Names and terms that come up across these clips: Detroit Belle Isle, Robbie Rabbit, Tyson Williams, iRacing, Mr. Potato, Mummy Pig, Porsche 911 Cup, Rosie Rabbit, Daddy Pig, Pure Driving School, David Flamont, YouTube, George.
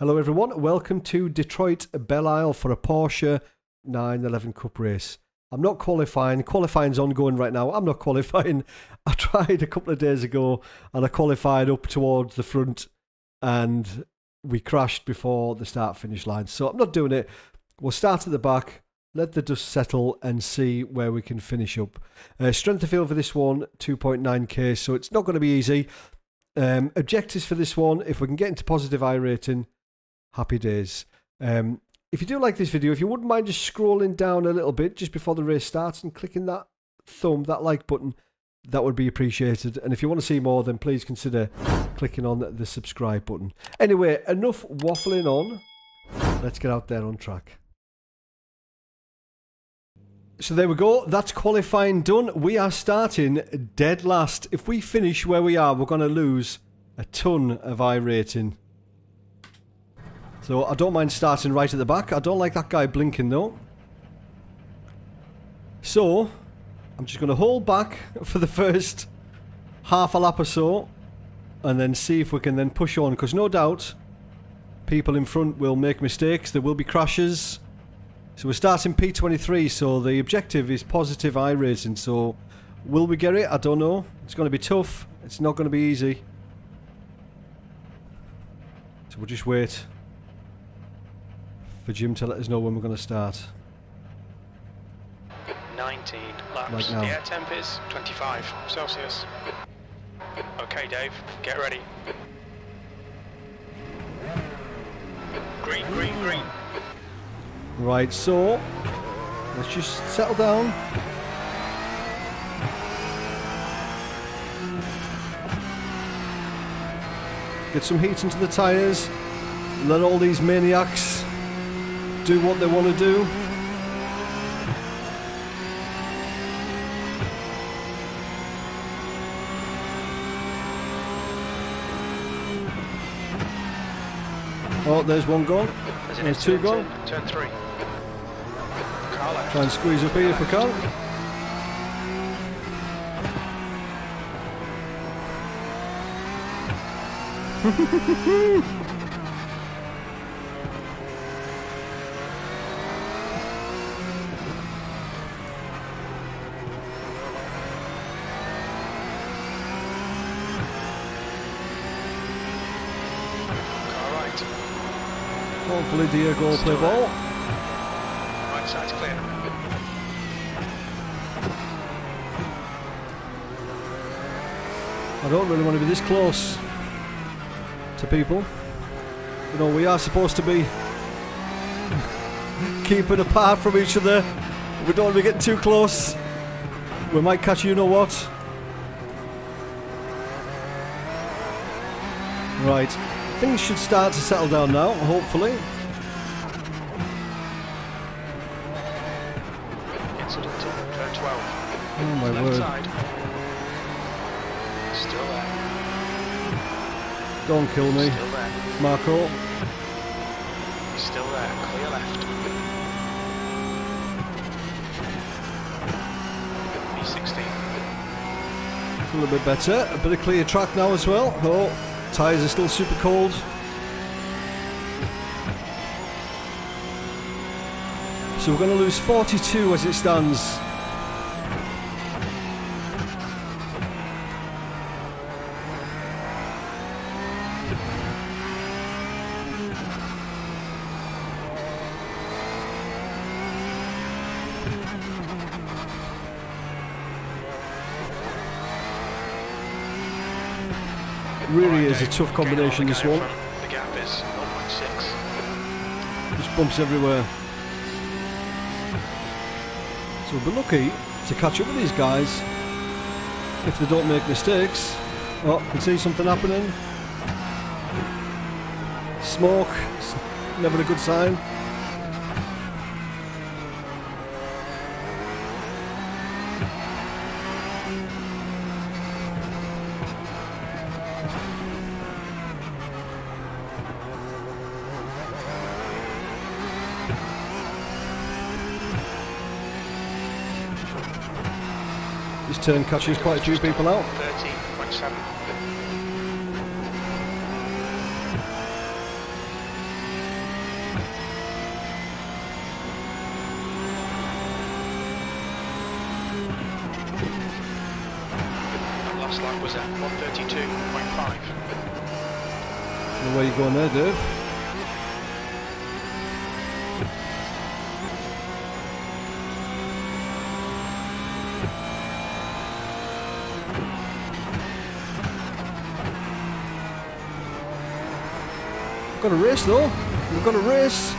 Hello everyone, welcome to Detroit Belle Isle for a Porsche 911 Cup race. I'm not qualifying, qualifying's ongoing right now, I'm not qualifying. I tried a couple of days ago and I qualified up towards the front and we crashed before the start finish line, so I'm not doing it. We'll start at the back, let the dust settle and see where we can finish up. Strength of field for this one, 2.9k, so it's not going to be easy. Objectives for this one, if we can get into positive I rating, happy days. If you do like this video, if you wouldn't mind just scrolling down a little bit just before the race starts and clicking that thumb, that like button, that would be appreciated. And if you want to see more, then please consider clicking on the subscribe button. Anyway, enough waffling on. Let's get out there on track. So there we go. That's qualifying done. We are starting dead last. If we finish where we are, we're going to lose a ton of I rating. So I don't mind starting right at the back. I don't like that guy blinking though. So I'm just going to hold back for the first half a lap or so and then see if we can then push on, because no doubt people in front will make mistakes. There will be crashes. So we're starting P23, so the objective is positive I rating. So will we get it? I don't know. It's going to be tough. It's not going to be easy. So we'll just wait for Jim to let us know when we're going to start. 19 laps. Right now. The air temp is 25 Celsius. Okay, Dave, get ready. Green, green, green. Right, so let's just settle down. Get some heat into the tyres. Let all these maniacs do what they want to do. Oh, there's one gone. There's two gone. Turn three. Try and squeeze up here if we can. Hopefully Diego will play ball. Right side's clear. I don't really want to be this close to people. You know, we are supposed to be keeping apart from each other. We don't want to be getting too close. We might catch you know what. Right. Things should start to settle down now, hopefully. Incident at turn 12. Oh my left word. Side. Still there. Don't kill me. Still there. Marco. Still there, clear left. P16. It's a little bit better. A bit of clear track now as well. Oh. Tyres are still super cold. So we're going to lose 42 as it stands. Really is a tough combination, this one. The gap is 1.6. Just bumps everywhere. So we'll be lucky to catch up with these guys if they don't make mistakes. Oh, I can see something happening. Smoke, it's never a good sign. This turn catches quite a few people out. 13.7. lap was at 132.5. Where are you going there, Dave? Got a race though. We've got a race.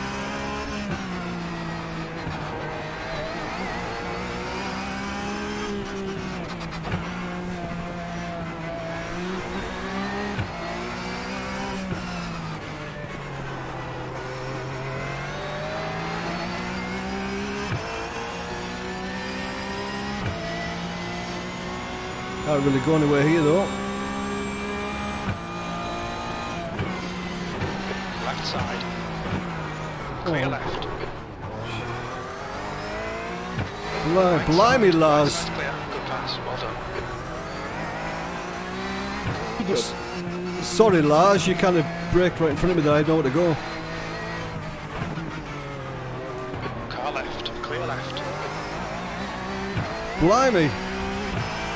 Can't really go anywhere here though. Left side. Clear left. Right blimey, Lars. Clear. Good pass. Well done. Good. Sorry, Lars. You kind of braked right in front of me there. I don't know where to go. Car left. Clear left. Blimey.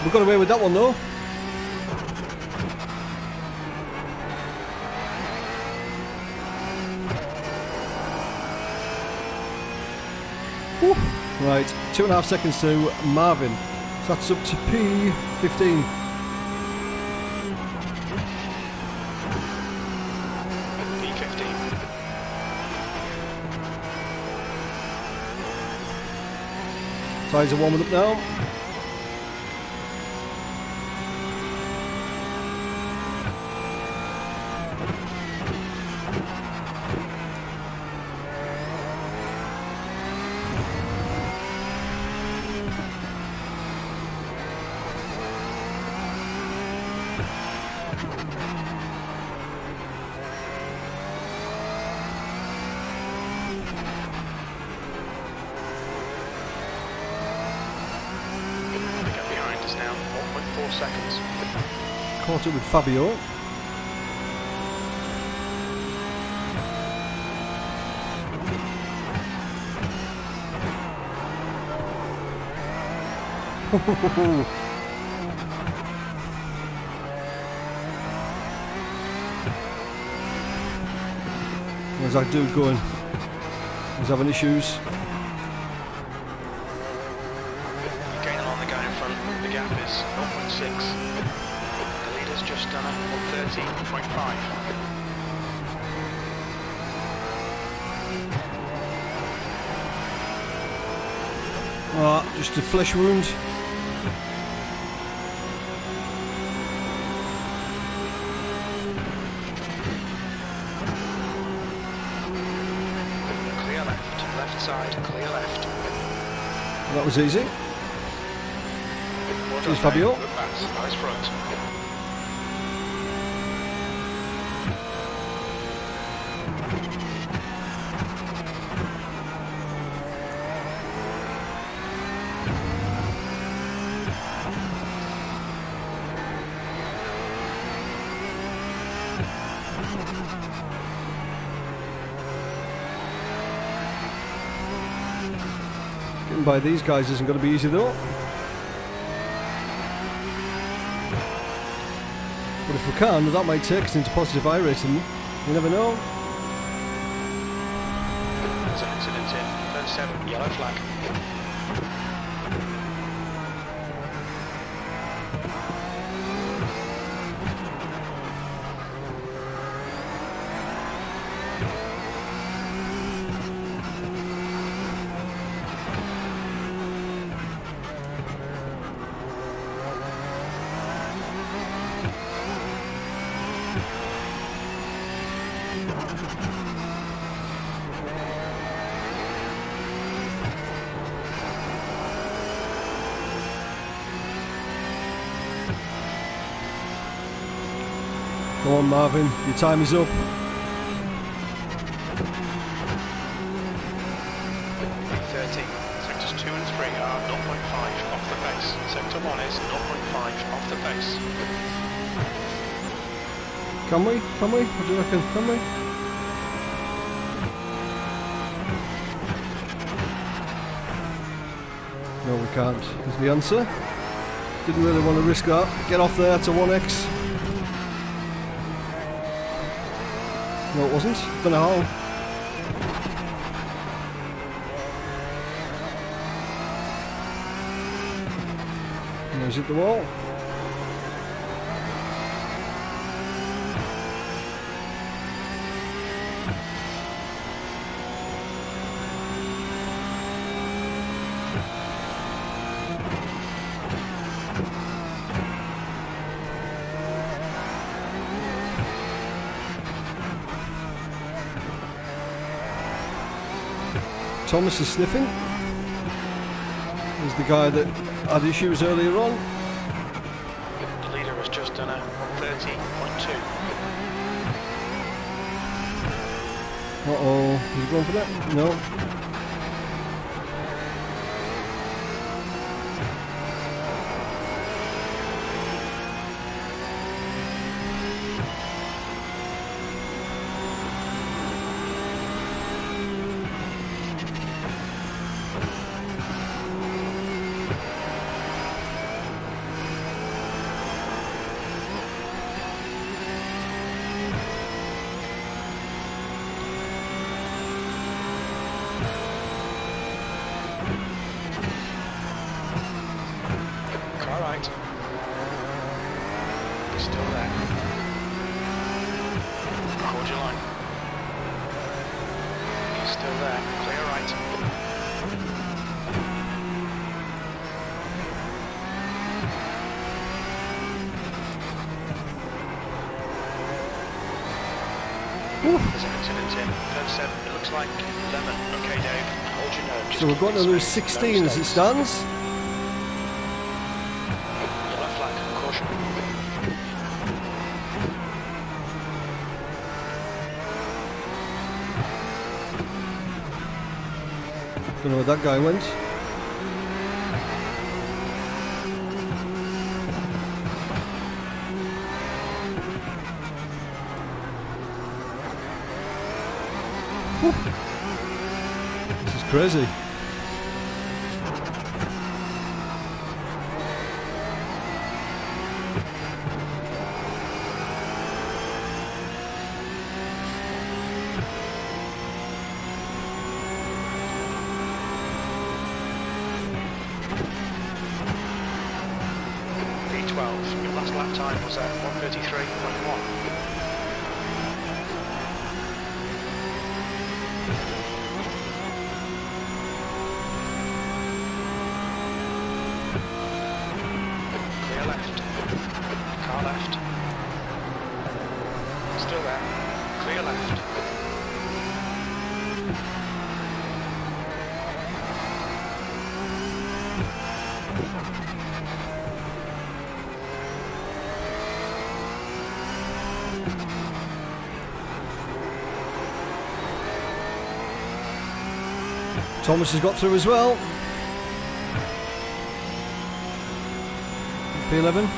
We got away with that one though. Woo. Right, 2.5 seconds to Marvin. So that's up to P15. P15. Tires are warming up now. Caught it with Fabio. Where's that dude going? He's having issues. Ah, oh, just a flesh wound. Clear left side, clear left. That was easy. Here's Fabio. Nice front. By these guys isn't going to be easy though. But if we can, that might take us into positive iRacing. You never know. There's an incident in turn 7, yellow flag. Come on, Marvin, your time is up. P30, sectors 2 and 3 are 0.5 off the pace. Sector 1 is 0.5 off the pace. Can we? Can we? What do you reckon? Can we? No, we can't. Is the answer. Didn't really want to risk that. Get off there to 1X. No, it wasn't. Don't know how. Hit the wall. Thomas is sniffing. He's the guy that had issues earlier on. The leader has just done a 130.2. Uh-oh, is he going for that? No. So we've got another 16 as it stands. Don't know where that guy went. Whew. This is crazy. Thomas has got through as well. P11.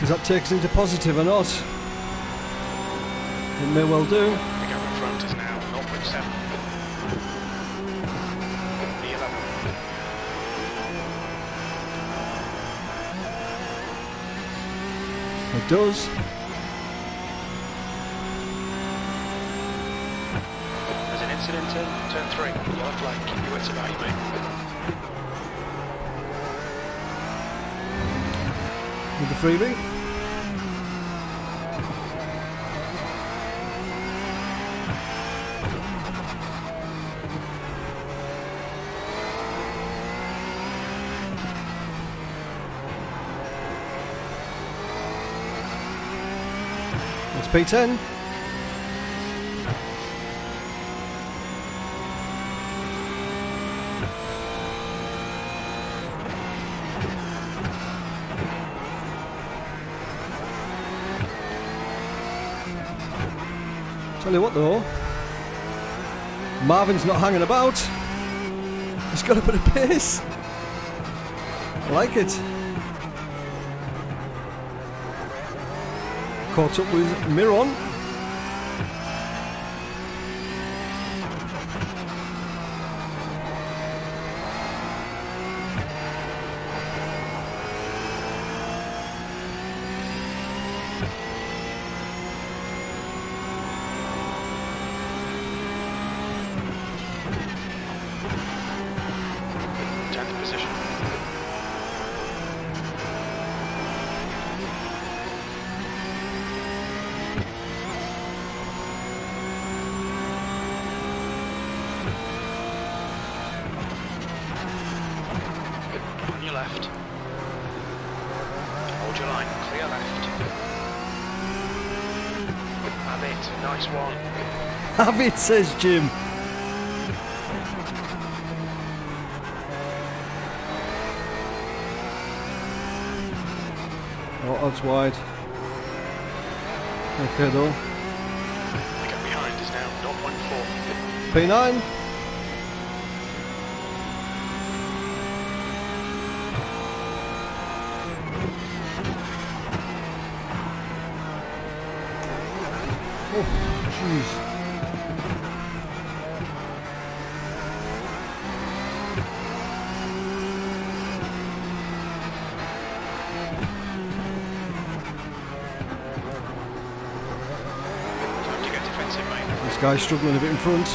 Does that take us into positive or not? It may well do. The gap in front is now 0.7. B11. It does. There's an incident in turn 3. Yellow flag, keep your wits about you, mate. With the freebie. P10. Tell you what though, Marvin's not hanging about. He's got a bit of pace. I like it. Caught up with Miron. Have it, says Jim. Oh, odds wide. Okay, though. The gap behind is now 0.4. P9. Oh, jeez. This guy's struggling a bit in front.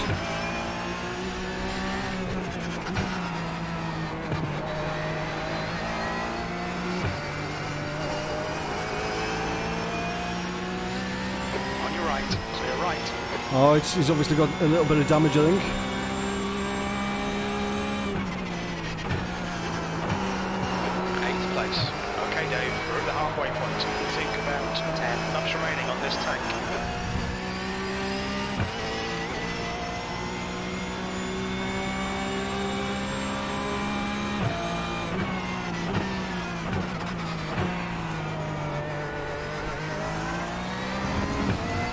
On your right, clear right. Oh, he's obviously got a little bit of damage, I think.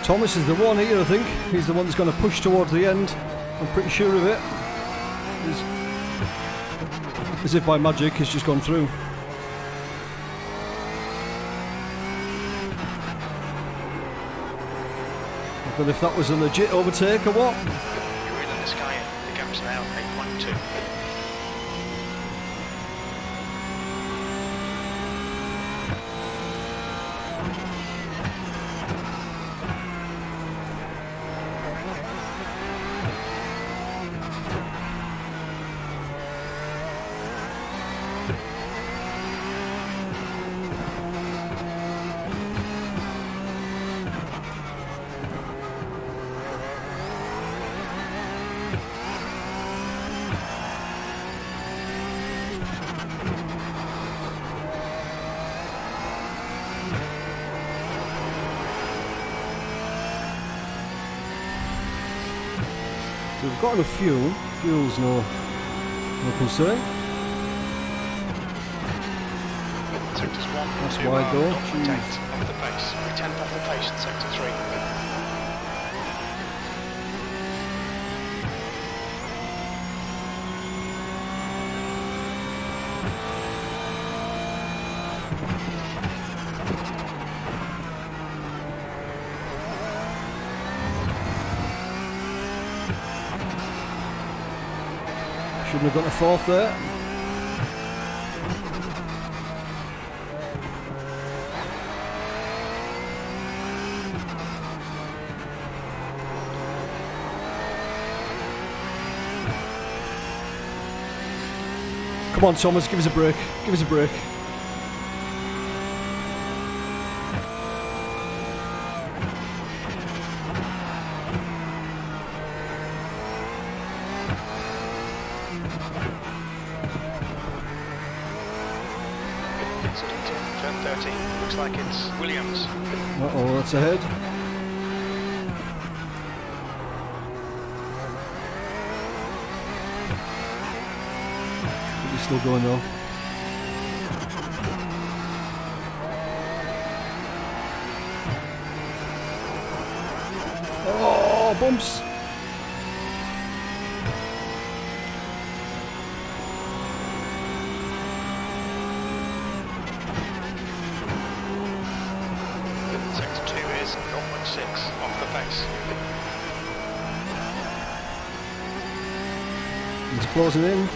Thomas is the one here, I think. He's the one that's going to push towards the end. I'm pretty sure of it. He's, as if by magic, he's just gone through. I don't know if that was a legit overtake or what. You're in the sky. The gap's now 8.2. We've got enough fuel. Fuel's no concern. Sectors 1 and 2 are not contained off the pace. We temp off the pace in Sector 3. Shouldn't have got a fourth there. Come on, Thomas, give us a break. Give us a break. Williams. Uh-oh, that's ahead. He's still going though. Oh! bumps. Closing in.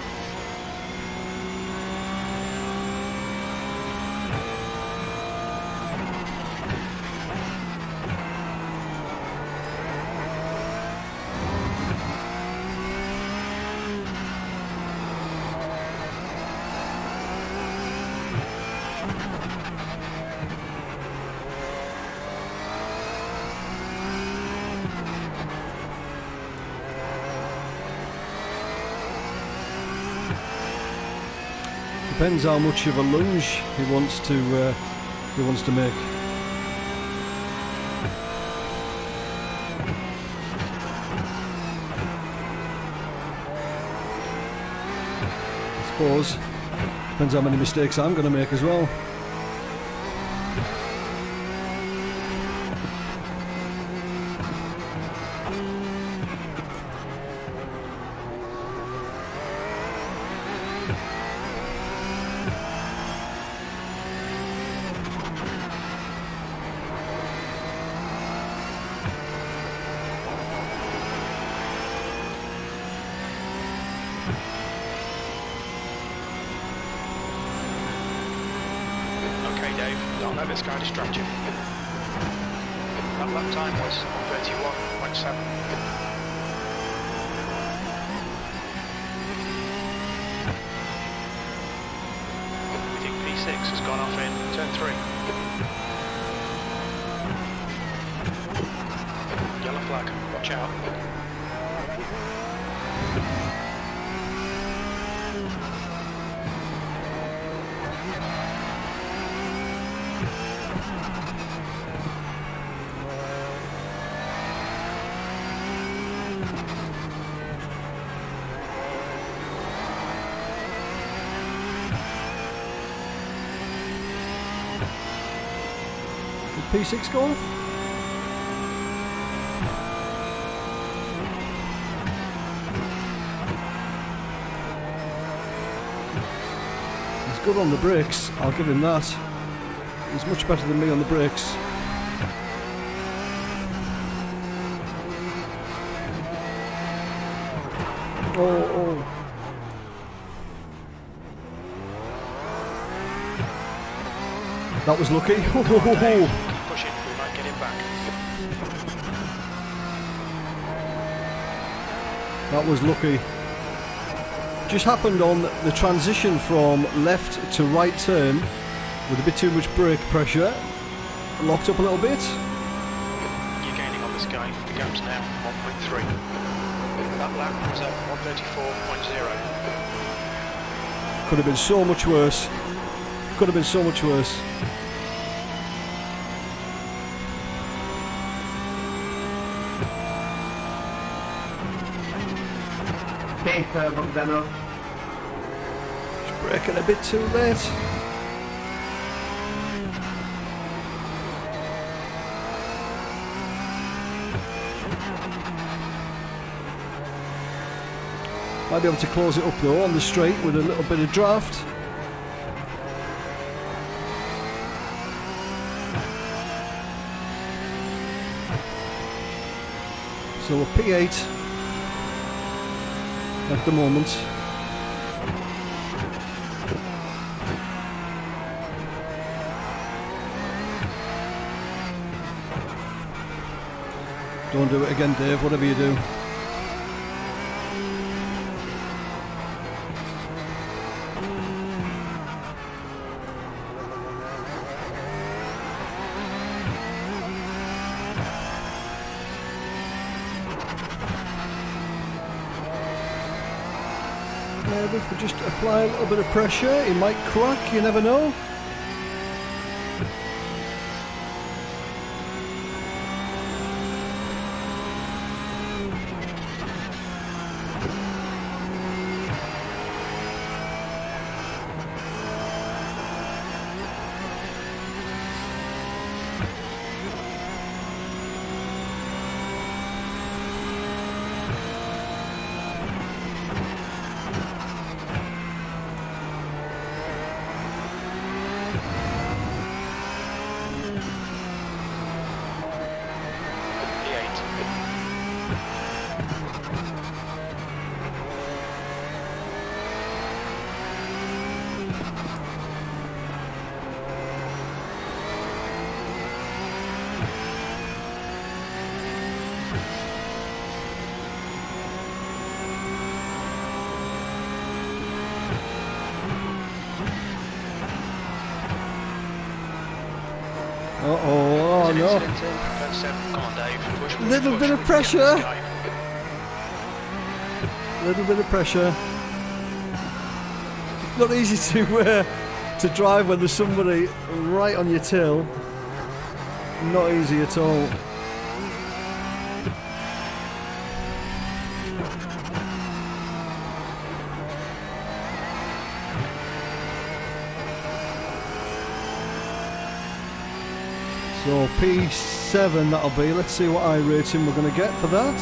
Depends how much of a lunge he wants to make. I suppose depends how many mistakes I'm going to make as well. P6 Golf. He's good on the brakes, I'll give him that. He's much better than me on the brakes. Oh, oh. That was lucky. Ho, ho, ho, ho. That was lucky. Just happened on the transition from left to right turn with a bit too much brake pressure. Locked up a little bit. You're gaining on this guy. The gap's now 1.3. That lap was at 134.0. Could have been so much worse. Could have been so much worse. Just braking a bit too late. Might be able to close it up though on the straight with a little bit of draft. So a P8 at the moment. Don't do it again, Dave, whatever you do. If we just apply a little bit of pressure, it might crack, you never know. Uh-oh, oh no. Come on, Dave. Little bit of pressure. Little bit of pressure. It's not easy to drive when there's somebody right on your tail. Not easy at all. So P7 that'll be. Let's see what I rating we're going to get for that.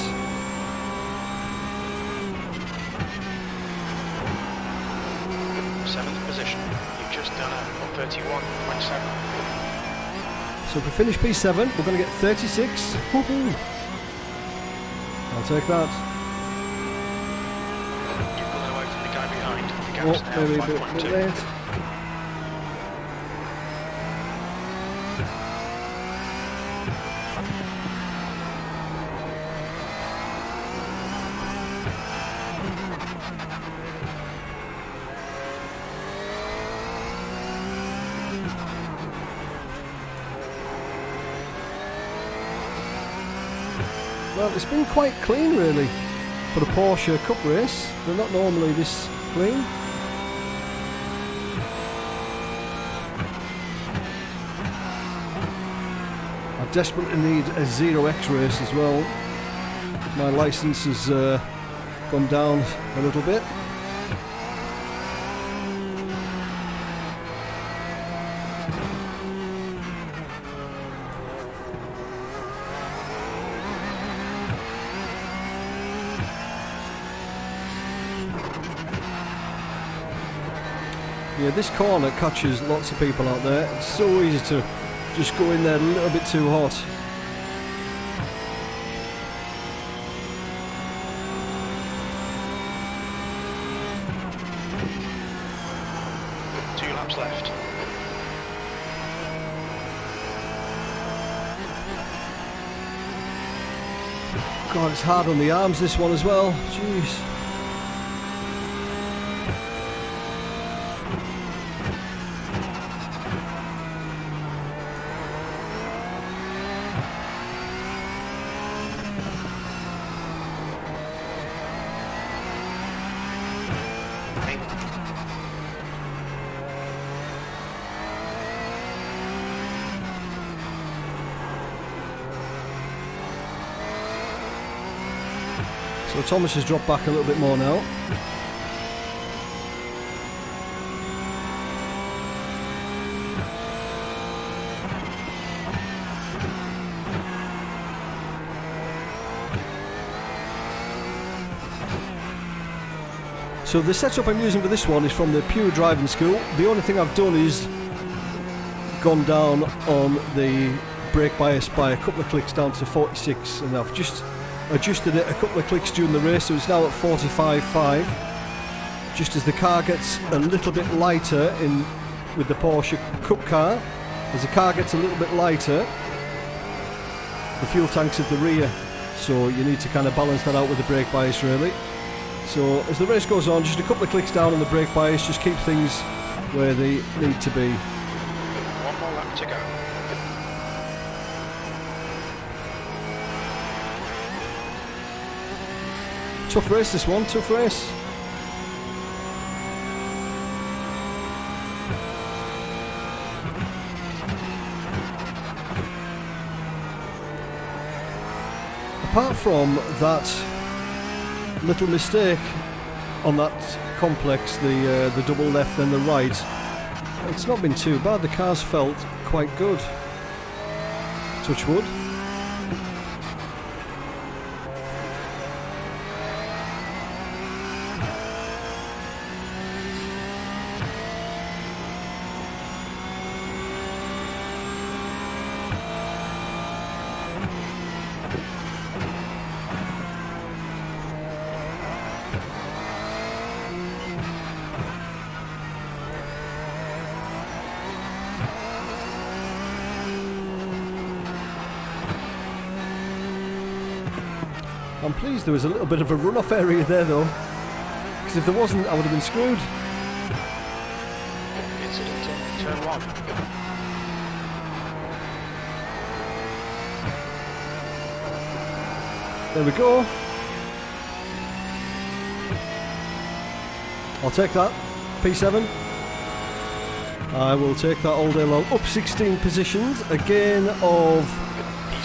So if we finish P7, we're going to get 36. Woohoo! I'll take that. You're pulling away from the guy behind. The gap's now maybe a bit late. It's been quite clean really for the Porsche Cup race. They're not normally this clean. I desperately need a 0x race as well. My license has gone down a little bit. Yeah, this corner catches lots of people out there. It's so easy to just go in there a little bit too hot. Two laps left. God, it's hard on the arms this one as well. Jeez. So Thomas has dropped back a little bit more now. So the setup I'm using for this one is from the Pure Driving School. The only thing I've done is gone down on the brake bias by a couple of clicks down to 46, and I've just adjusted it a couple of clicks during the race, so it's now at 45.5. Just as the car gets a little bit lighter in with the Porsche Cup car, as the car gets a little bit lighter, the fuel tank's at the rear, so you need to kind of balance that out with the brake bias really. So as the race goes on, just a couple of clicks down on the brake bias, just keep things where they need to be. One more lap to go. Tough race this one, tough race. Apart from that little mistake on that complex, the double left and the right, it's not been too bad. The car's felt quite good. Touch wood. I'm pleased there was a little bit of a run-off area there though, because if there wasn't, I would have been screwed. Incident in turn one. There we go. I'll take that. P7. I will take that all day long. Up 16 positions. A gain of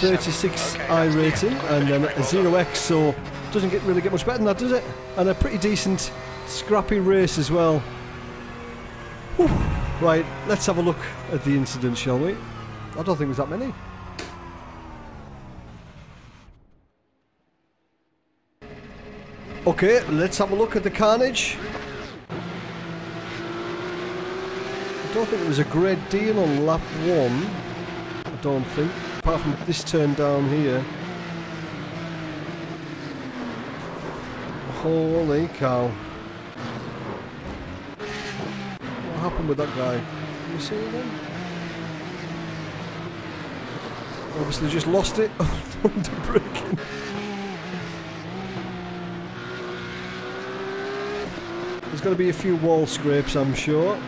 36 iRating and then a 0x, so doesn't really get much better than that, does it? And a pretty decent scrappy race as well. Whew. Right, let's have a look at the incident, shall we? I don't think it was that many. Okay, let's have a look at the carnage. I don't think it was a great deal on lap one. I don't think. Apart from this turn down here. Holy cow. What happened with that guy? Can you see him? Obviously just lost it under braking. There's going to be a few wall scrapes, I'm sure.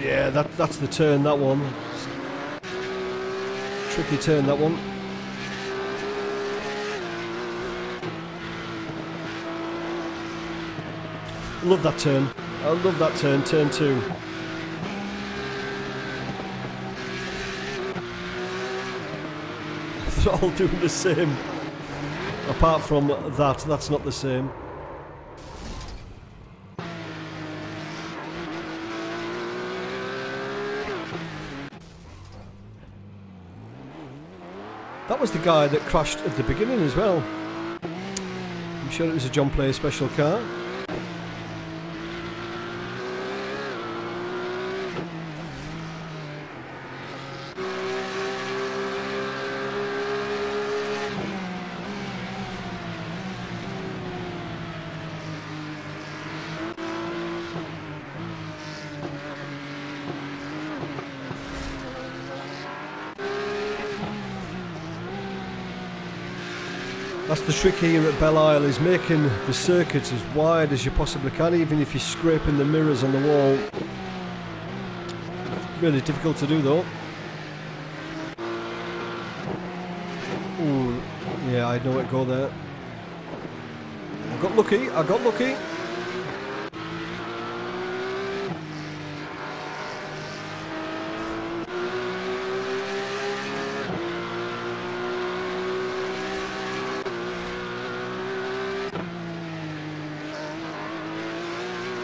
Yeah, that's the turn, that one. Tricky turn, that one. Love that turn. I love that turn, turn two. They're all doing the same. Apart from that, that's not the same. That was the guy that crashed at the beginning as well. I'm sure it was a John Player special car. That's the trick here at Belle Isle, is making the circuits as wide as you possibly can, even if you're scraping the mirrors on the wall. Really difficult to do though. Ooh, yeah, I know it go there. I got lucky, I got lucky.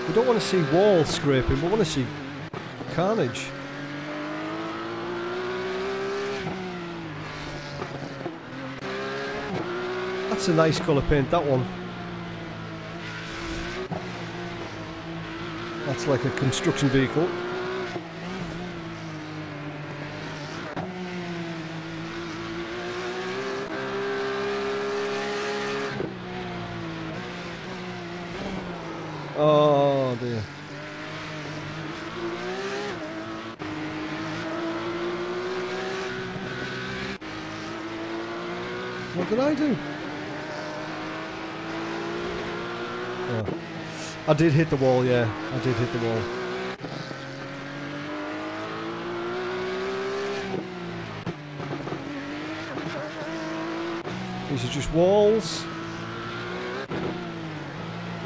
We don't want to see wall scraping, we want to see carnage. That's a nice colour paint, that one. That's like a construction vehicle. Oh dear. What did I do? Oh. I did hit the wall, yeah. I did hit the wall. These are just walls.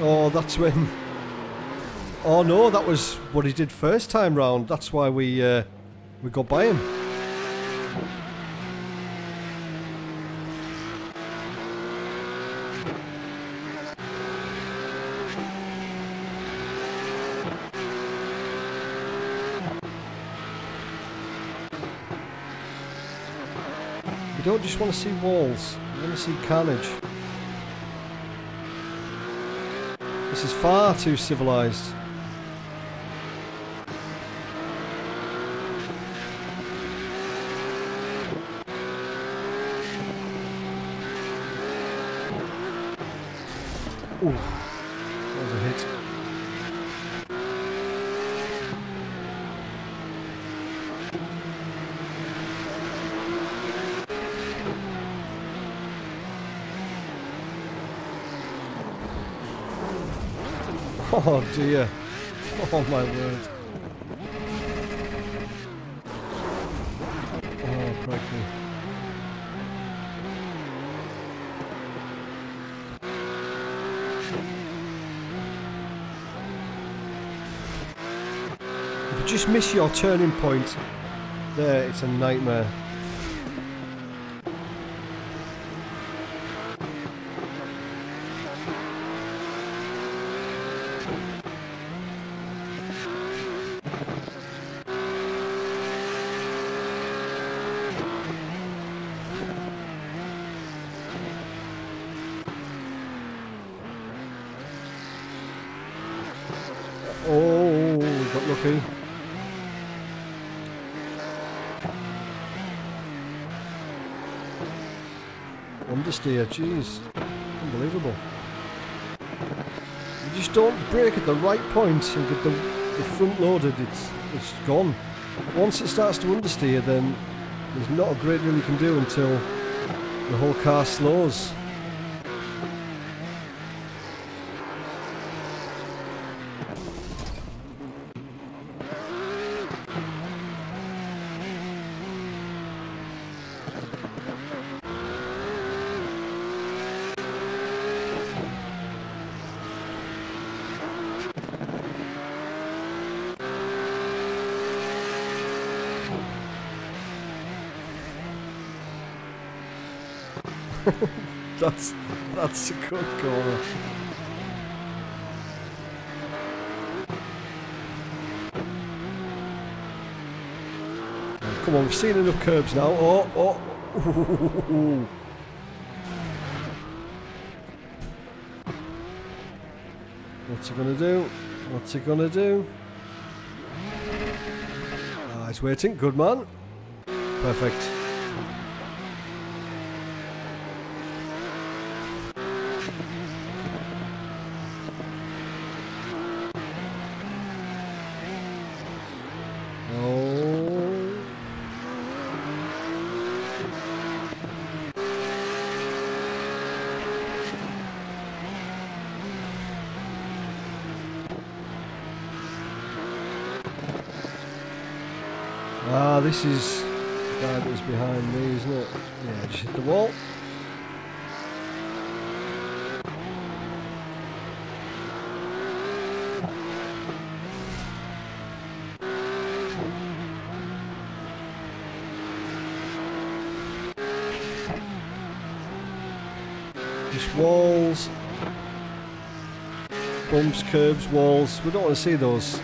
Oh, that's when... Oh no, that was what he did first time round. That's why we got by him. We don't just want to see walls. We want to see carnage. This is far too civilized. Ooh, that was a hit. Oh dear. Oh my word. Oh crikey. If you just miss your turning point there, it's a nightmare. Oh, got lucky. Understeer, jeez. Unbelievable. You just don't brake at the right point and get the front loaded, it's gone. Once it starts to understeer, then there's not a great deal you can do until the whole car slows. That's a good corner. Come on, we've seen enough curbs now. Oh, oh. What's he gonna do? What's he gonna do? Ah, he's waiting. Good man. Perfect. Ah, this is the guy that was behind me, isn't it? Yeah, just hit the wall. Just walls, bumps, curbs, walls. We don't want to see those.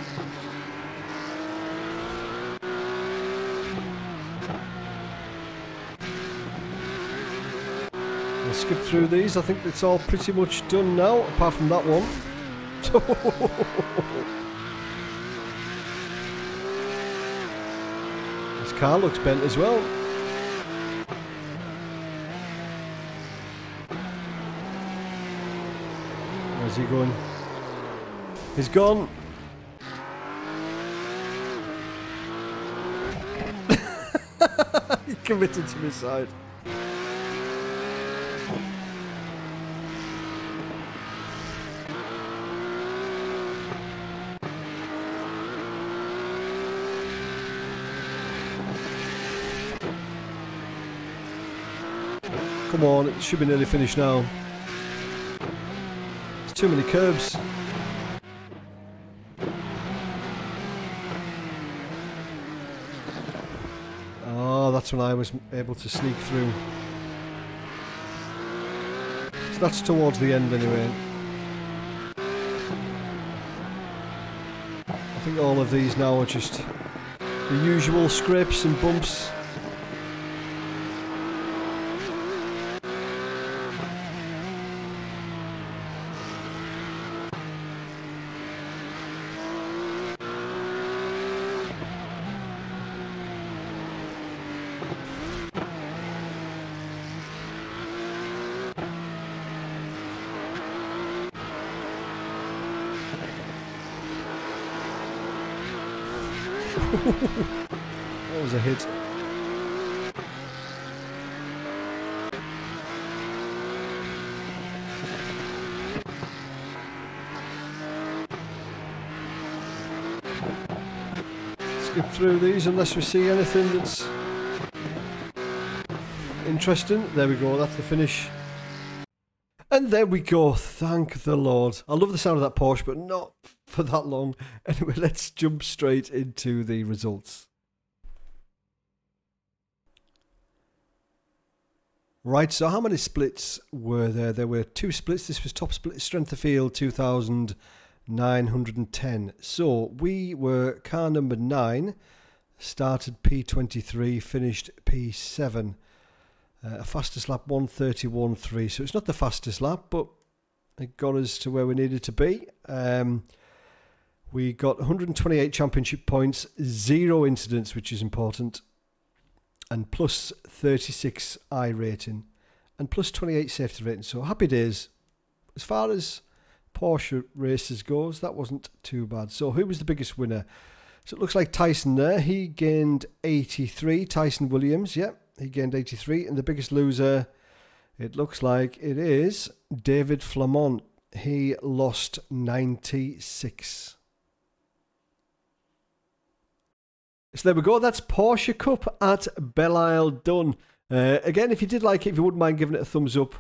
Skip through these. I think it's all pretty much done now, apart from that one. This car looks bent as well. Where's he going? He's gone. He committed to his side. Come on, it should be nearly finished now. There's too many curbs. Oh, that's when I was able to sneak through. So that's towards the end anyway. I think all of these now are just the usual scrapes and bumps. That was a hit. Skip through these unless we see anything that's interesting. There we go, that's the finish. And there we go, thank the Lord. I love the sound of that Porsche, but not for that long. Anyway, let's jump straight into the results. Right, so how many splits were there? There were two splits. This was top split, strength of field, 2,910. So we were car number 9, started P23, finished P7. A fastest lap, 1:31.3. So it's not the fastest lap, but it got us to where we needed to be. We got 128 championship points, 0 incidents, which is important, and plus 36 I rating, and plus 28 safety rating. So happy days. As far as Porsche races goes, that wasn't too bad. So who was the biggest winner? So it looks like Tyson there. He gained 83. Tyson Williams, yep. Yeah. He gained 83, and the biggest loser, it looks like it is David Flamont. He lost 96. So there we go. That's Porsche Cup at Belle Isle done. Again, if you did like it, if you wouldn't mind giving it a thumbs up,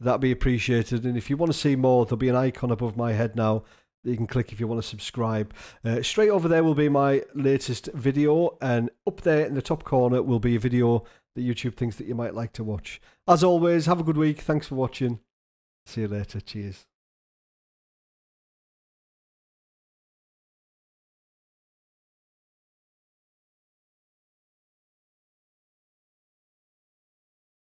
that'd be appreciated. And if you want to see more, there'll be an icon above my head now that you can click if you want to subscribe. Straight over there will be my latest video, and up there in the top corner will be a video that YouTube thinks that you might like to watch. As always, have a good week. Thanks for watching. See you later. Cheers.